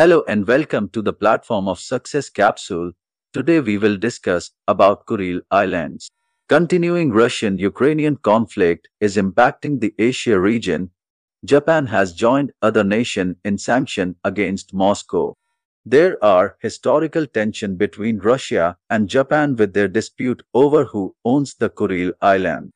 Hello and welcome to the platform of Success Capsule. Today we will discuss about Kuril Islands. Continuing Russian-Ukrainian conflict is impacting the Asia region. Japan has joined other nations in sanction against Moscow. There are historical tension between Russia and Japan with their dispute over who owns the Kuril Island.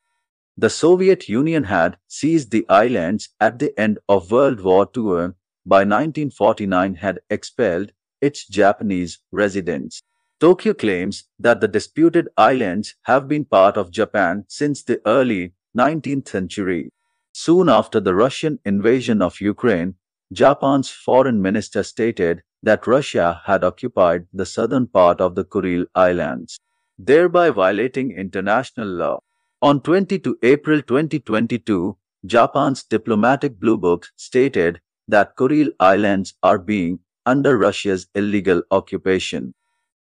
The Soviet Union had seized the islands at the end of World War II and by 1949 had expelled its Japanese residents. Tokyo claims that the disputed islands have been part of Japan since the early 19th century. Soon after the Russian invasion of Ukraine, Japan's foreign minister stated that Russia had occupied the southern part of the Kuril Islands, thereby violating international law. On 22 April 2022, Japan's diplomatic blue book stated that Kuril Islands are being under Russia's illegal occupation.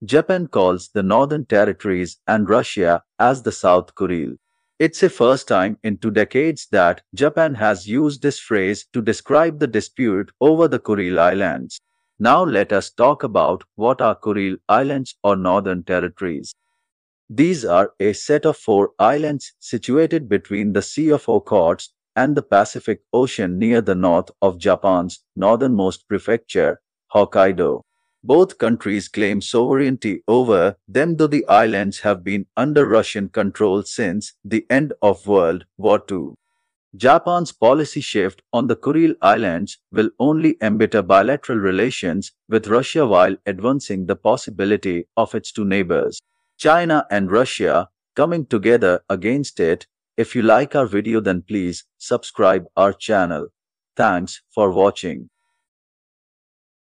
Japan calls the Northern Territories and Russia as the South Kuril. It's the first time in 2 decades that Japan has used this phrase to describe the dispute over the Kuril Islands. Now let us talk about what are Kuril Islands or Northern Territories. These are a set of 4 islands situated between the Sea of Okhotsk and the Pacific Ocean near the north of Japan's northernmost prefecture, Hokkaido. Both countries claim sovereignty over them, though the islands have been under Russian control since the end of World War II. Japan's policy shift on the Kuril Islands will only embitter bilateral relations with Russia while advancing the possibility of its 2 neighbors, China and Russia, coming together against it. If you like our video, then please subscribe our channel. Thanks for watching.